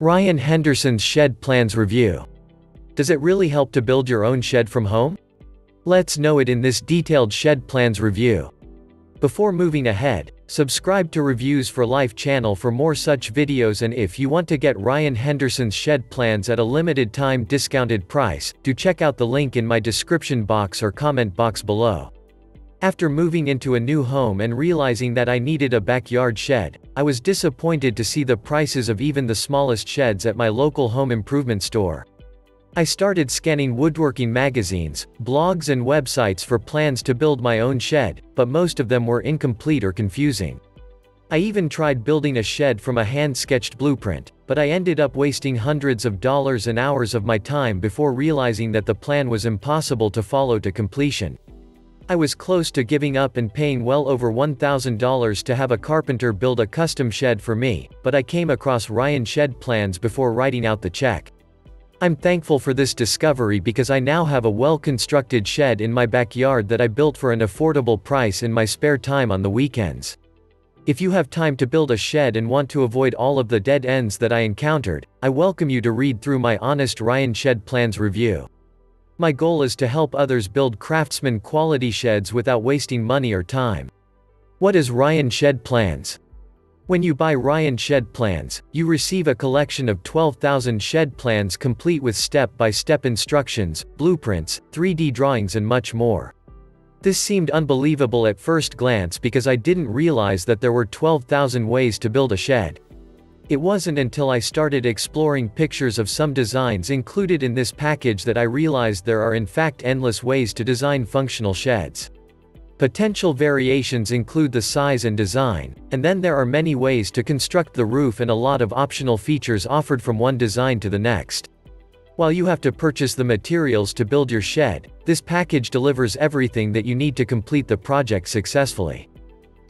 Ryan Henderson's shed plans review. Does it really help to build your own shed from home? Let's know it in this detailed shed plans review. Before moving ahead, subscribe to Reviews for Life channel for more such videos, and if you want to get Ryan Henderson's shed plans at a limited time discounted price, do check out the link in my description box or comment box below. After moving into a new home and realizing that I needed a backyard shed, I was disappointed to see the prices of even the smallest sheds at my local home improvement store. I started scanning woodworking magazines, blogs and websites for plans to build my own shed, but most of them were incomplete or confusing. I even tried building a shed from a hand-sketched blueprint, but I ended up wasting hundreds of dollars and hours of my time before realizing that the plan was impossible to follow to completion. I was close to giving up and paying well over $1,000 to have a carpenter build a custom shed for me, but I came across Ryan's shed plans before writing out the check. I'm thankful for this discovery because I now have a well-constructed shed in my backyard that I built for an affordable price in my spare time on the weekends. If you have time to build a shed and want to avoid all of the dead ends that I encountered, I welcome you to read through my honest Ryan shed plans review. My goal is to help others build craftsman quality sheds without wasting money or time. What is Ryan shed plans? When you buy Ryan shed plans, you receive a collection of 12,000 shed plans complete with step-by-step instructions, blueprints, 3D drawings and much more. This seemed unbelievable at first glance because I didn't realize that there were 12,000 ways to build a shed. It wasn't until I started exploring pictures of some designs included in this package that I realized there are in fact endless ways to design functional sheds. Potential variations include the size and design, and then there are many ways to construct the roof and a lot of optional features offered from one design to the next. While you have to purchase the materials to build your shed, this package delivers everything that you need to complete the project successfully.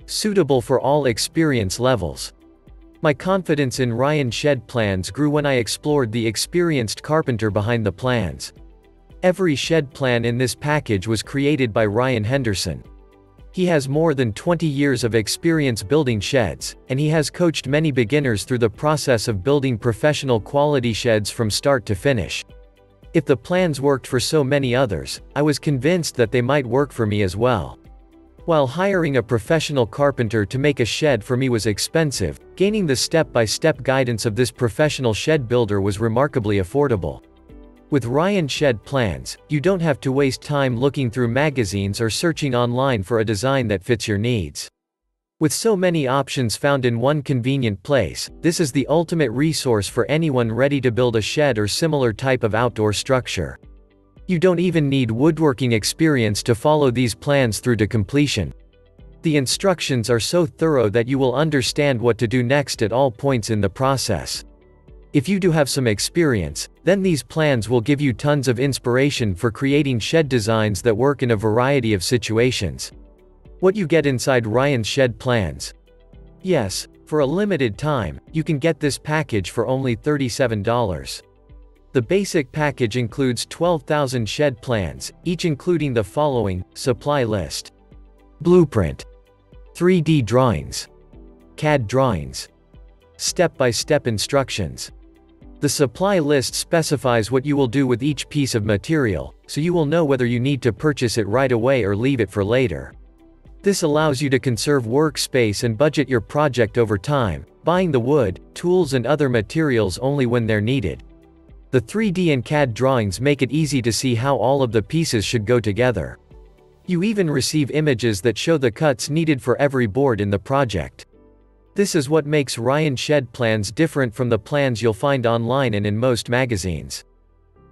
Suitable for all experience levels. My confidence in Ryan shed plans grew when I explored the experienced carpenter behind the plans. Every shed plan in this package was created by Ryan Henderson. He has more than 20 years of experience building sheds, and he has coached many beginners through the process of building professional quality sheds from start to finish. If the plans worked for so many others, I was convinced that they might work for me as well. While hiring a professional carpenter to make a shed for me was expensive, gaining the step-by-step guidance of this professional shed builder was remarkably affordable. With Ryan shed plans, you don't have to waste time looking through magazines or searching online for a design that fits your needs. With so many options found in one convenient place, this is the ultimate resource for anyone ready to build a shed or similar type of outdoor structure. You don't even need woodworking experience to follow these plans through to completion. The instructions are so thorough that you will understand what to do next at all points in the process. If you do have some experience, then these plans will give you tons of inspiration for creating shed designs that work in a variety of situations. What you get inside Ryan's shed plans? Yes, for a limited time, you can get this package for only $37. The basic package includes 12,000 shed plans, each including the following: supply list, blueprint, 3D drawings, CAD drawings, step-by-step instructions. The supply list specifies what you will do with each piece of material, so you will know whether you need to purchase it right away or leave it for later. This allows you to conserve workspace and budget your project over time, buying the wood, tools and other materials only when they're needed. The 3D and CAD drawings make it easy to see how all of the pieces should go together. You even receive images that show the cuts needed for every board in the project. This is what makes Ryan shed plans different from the plans you'll find online and in most magazines.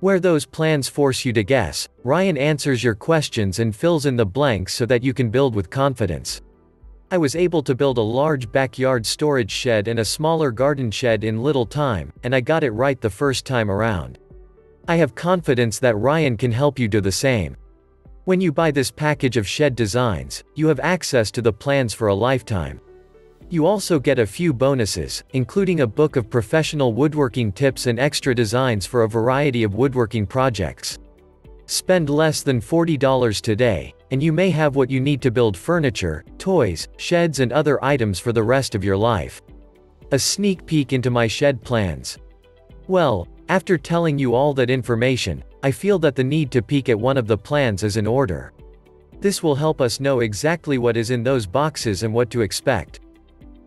Where those plans force you to guess, Ryan answers your questions and fills in the blanks so that you can build with confidence. I was able to build a large backyard storage shed and a smaller garden shed in little time, and I got it right the first time around. I have confidence that Ryan can help you do the same. When you buy this package of shed designs, you have access to the plans for a lifetime. You also get a few bonuses, including a book of professional woodworking tips and extra designs for a variety of woodworking projects. Spend less than $40 today, and you may have what you need to build furniture, toys, sheds and other items for the rest of your life. A sneak peek into my shed plans. Well, after telling you all that information, I feel that the need to peek at one of the plans is in order. This will help us know exactly what is in those boxes and what to expect.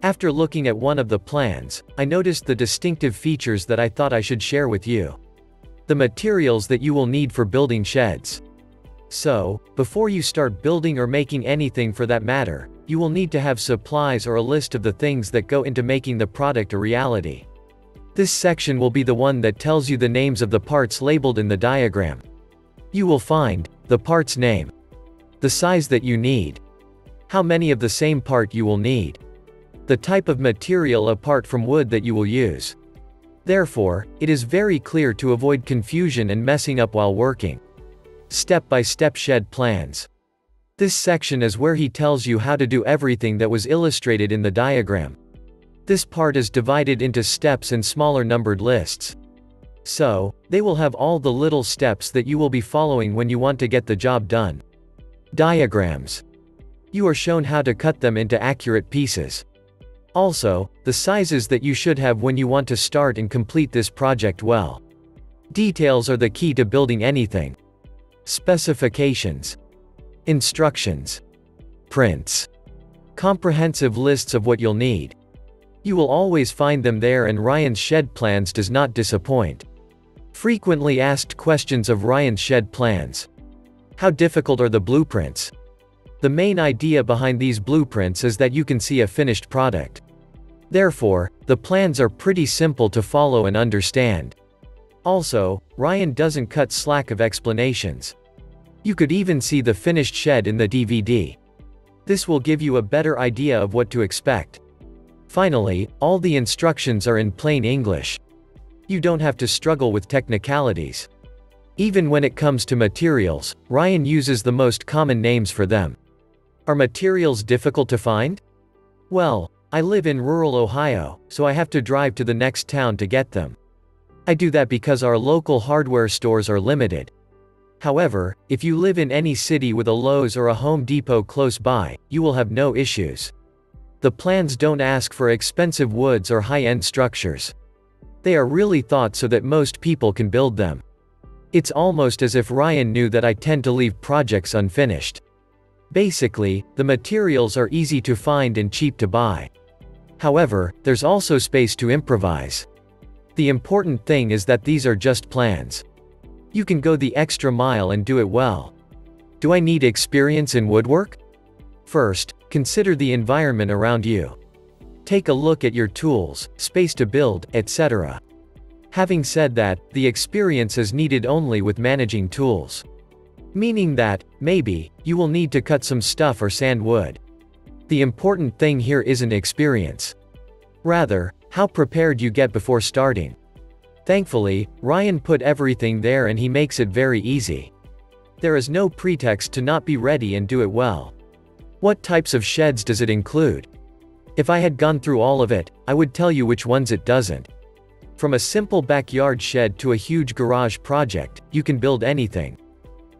After looking at one of the plans, I noticed the distinctive features that I thought I should share with you. The materials that you will need for building sheds. So, before you start building or making anything for that matter, you will need to have supplies or a list of the things that go into making the product a reality. This section will be the one that tells you the names of the parts labeled in the diagram. You will find the part's name, the size that you need, how many of the same part you will need, the type of material apart from wood that you will use. Therefore, it is very clear to avoid confusion and messing up while working. Step-by-step shed plans. This section is where he tells you how to do everything that was illustrated in the diagram. This part is divided into steps and smaller numbered lists. So, they will have all the little steps that you will be following when you want to get the job done. Diagrams. You are shown how to cut them into accurate pieces. Also, the sizes that you should have when you want to start and complete this project well. Details are the key to building anything. Specifications. Instructions. Prints. Comprehensive lists of what you'll need. You will always find them there, and Ryan's Shed Plans does not disappoint. Frequently asked questions of Ryan's Shed Plans. How difficult are the blueprints? The main idea behind these blueprints is that you can see a finished product. Therefore, the plans are pretty simple to follow and understand. Also, Ryan doesn't cut slack of explanations. You could even see the finished shed in the DVD. This will give you a better idea of what to expect. Finally, all the instructions are in plain English. You don't have to struggle with technicalities. Even when it comes to materials, Ryan uses the most common names for them. Are materials difficult to find? Well, I live in rural Ohio, so I have to drive to the next town to get them. I do that because our local hardware stores are limited. However, if you live in any city with a Lowe's or a Home Depot close by, you will have no issues. The plans don't ask for expensive woods or high-end structures. They are really thought so that most people can build them. It's almost as if Ryan knew that I tend to leave projects unfinished. Basically, the materials are easy to find and cheap to buy. However, there's also space to improvise. The important thing is that these are just plans. You can go the extra mile and do it well. Do I need experience in woodwork? First, consider the environment around you. Take a look at your tools, space to build, etc. Having said that, the experience is needed only with managing tools. Meaning that, maybe, you will need to cut some stuff or sand wood. The important thing here isn't experience. Rather, how prepared you get before starting. Thankfully, Ryan put everything there and he makes it very easy. There is no pretext to not be ready and do it well. What types of sheds does it include? If I had gone through all of it, I would tell you which ones it doesn't. From a simple backyard shed to a huge garage project, you can build anything.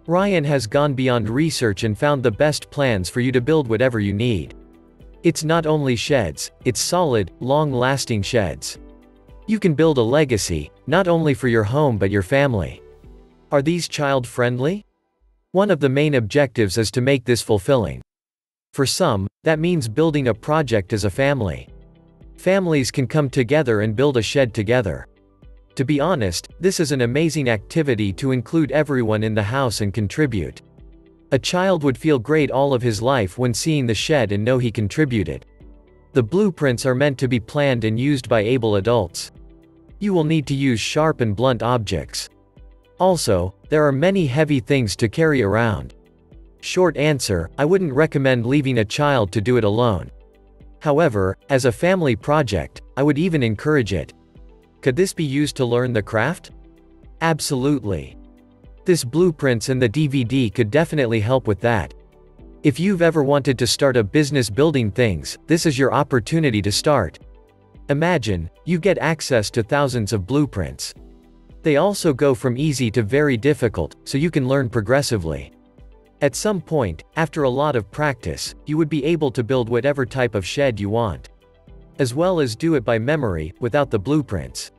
Ryan has gone beyond research and found the best plans for you to build whatever you need. It's not only sheds, it's solid, long-lasting sheds. You can build a legacy, not only for your home but your family. Are these child-friendly? One of the main objectives is to make this fulfilling. For some, that means building a project as a family. Families can come together and build a shed together. To be honest, this is an amazing activity to include everyone in the house and contribute. A child would feel great all of his life when seeing the shed and know he contributed. The blueprints are meant to be planned and used by able adults. You will need to use sharp and blunt objects. Also, there are many heavy things to carry around. Short answer, I wouldn't recommend leaving a child to do it alone. However, as a family project, I would even encourage it. Could this be used to learn the craft? Absolutely. This blueprints and the DVD could definitely help with that. If you've ever wanted to start a business building things, this is your opportunity to start. Imagine, you get access to thousands of blueprints. They also go from easy to very difficult, so you can learn progressively. At some point, after a lot of practice, you would be able to build whatever type of shed you want. As well as do it by memory, without the blueprints.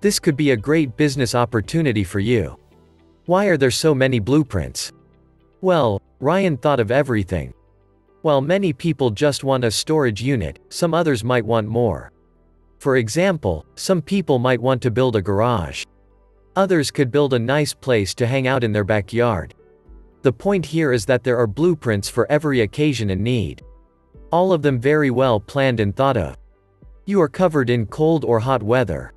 This could be a great business opportunity for you. Why are there so many blueprints? Well, Ryan thought of everything. While many people just want a storage unit, some others might want more. For example, some people might want to build a garage. Others could build a nice place to hang out in their backyard. The point here is that there are blueprints for every occasion and need. All of them very well planned and thought of. You are covered in cold or hot weather.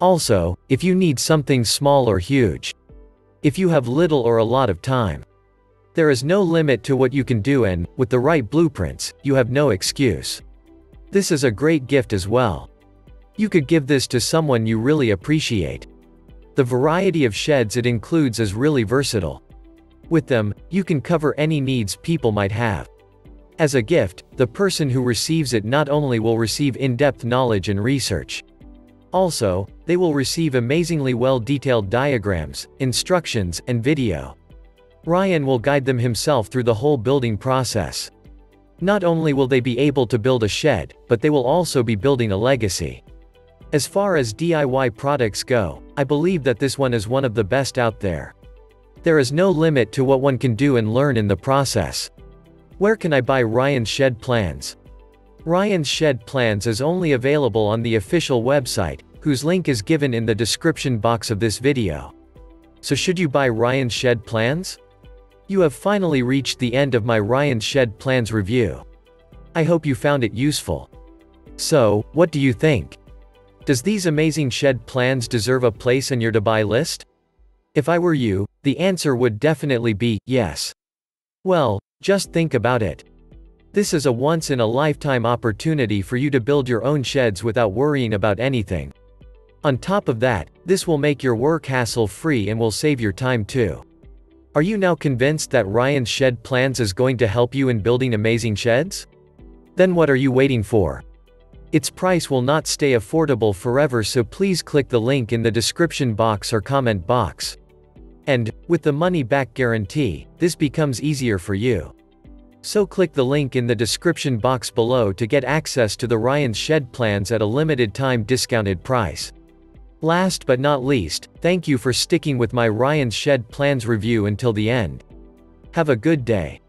Also, if you need something small or huge. If you have little or a lot of time. There is no limit to what you can do, and, with the right blueprints, you have no excuse. This is a great gift as well. You could give this to someone you really appreciate. The variety of sheds it includes is really versatile. With them, you can cover any needs people might have. As a gift, the person who receives it not only will receive in-depth knowledge and research. Also, they will receive amazingly well-detailed diagrams, instructions, and video. Ryan will guide them himself through the whole building process. Not only will they be able to build a shed, but they will also be building a legacy. As far as DIY products go, I believe that this one is one of the best out there. There is no limit to what one can do and learn in the process. Where can I buy Ryan's Shed Plans? Ryan's Shed Plans is only available on the official website, whose link is given in the description box of this video. So should you buy Ryan's Shed Plans? You have finally reached the end of my Ryan's Shed Plans review. I hope you found it useful. So, what do you think? Does these amazing shed plans deserve a place on your to-buy list? If I were you, the answer would definitely be, yes. Well, just think about it. This is a once-in-a-lifetime opportunity for you to build your own sheds without worrying about anything. On top of that, this will make your work hassle-free and will save your time too. Are you now convinced that Ryan's Shed Plans is going to help you in building amazing sheds? Then what are you waiting for? Its price will not stay affordable forever, so please click the link in the description box or comment box. And, with the money-back guarantee, this becomes easier for you. So click the link in the description box below to get access to the Ryan's Shed Plans at a limited-time discounted price. Last but not least, thank you for sticking with my Ryan's Shed Plans review until the end. Have a good day.